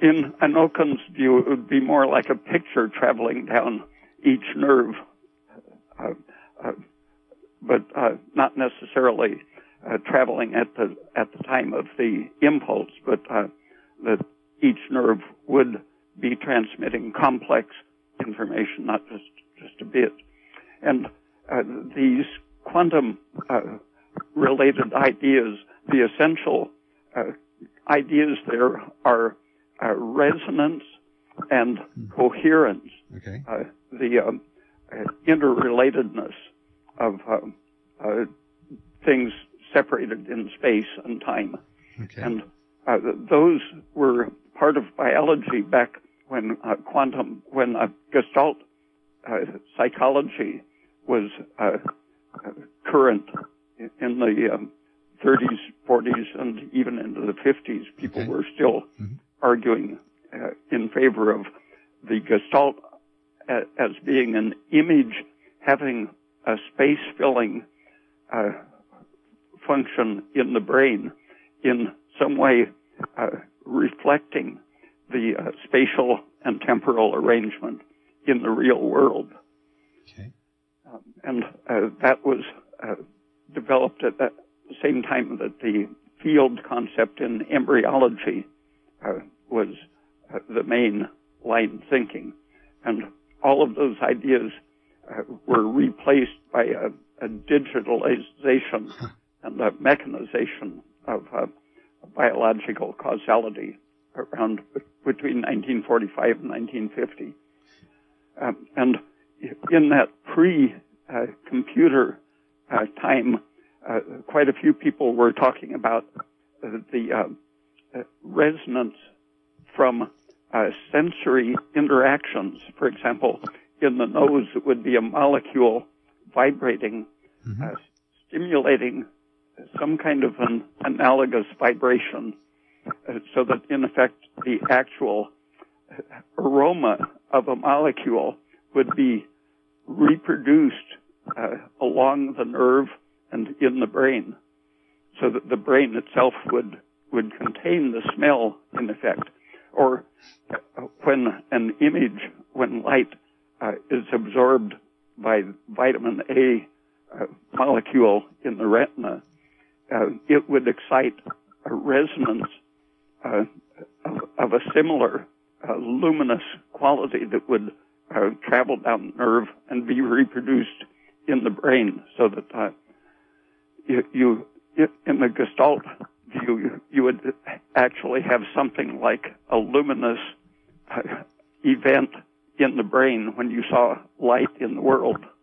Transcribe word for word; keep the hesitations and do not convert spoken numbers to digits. In Anokan's view, it would be more like a picture traveling down each nerve, uh, uh, but uh, not necessarily uh, traveling at the at the time of the impulse, but uh, that each nerve would be transmitting complex information, not just just a bit. And uh, these quantum uh, related ideas, the essential uh, ideas there are Uh, resonance and coherence, okay. uh, the um, uh, interrelatedness of uh, uh, things separated in space and time. Okay. And uh, those were part of biology back when uh, quantum, when uh, Gestalt uh, psychology was uh, uh, current in the um, thirties, forties, and even into the fifties. People okay. were still... Mm-hmm. arguing uh, in favor of the Gestalt as, as being an image having a space-filling uh, function in the brain, in some way uh, reflecting the uh, spatial and temporal arrangement in the real world. Okay. Um, and uh, that was uh, developed at the same time that the field concept in embryology Uh, was uh, the main line thinking. And all of those ideas uh, were replaced by a, a digitalization and a mechanization of uh, biological causality around between nineteen forty-five and nineteen fifty. Um, and in that pre-computer uh, uh, time, uh, quite a few people were talking about uh, the... Uh, Uh, resonance from uh, sensory interactions. For example, in the nose, it would be a molecule vibrating, mm-hmm. uh, stimulating some kind of an analogous vibration, uh, so that, in effect, the actual aroma of a molecule would be reproduced uh, along the nerve and in the brain, so that the brain itself would would contain the smell, in effect. Or when an image, when light uh, is absorbed by vitamin A uh, molecule in the retina, uh, it would excite a resonance uh, of, of a similar uh, luminous quality that would uh, travel down the nerve and be reproduced in the brain, so that uh, you, you, in the Gestalt, You, you would actually have something like a luminous uh, event in the brain when you saw light in the world.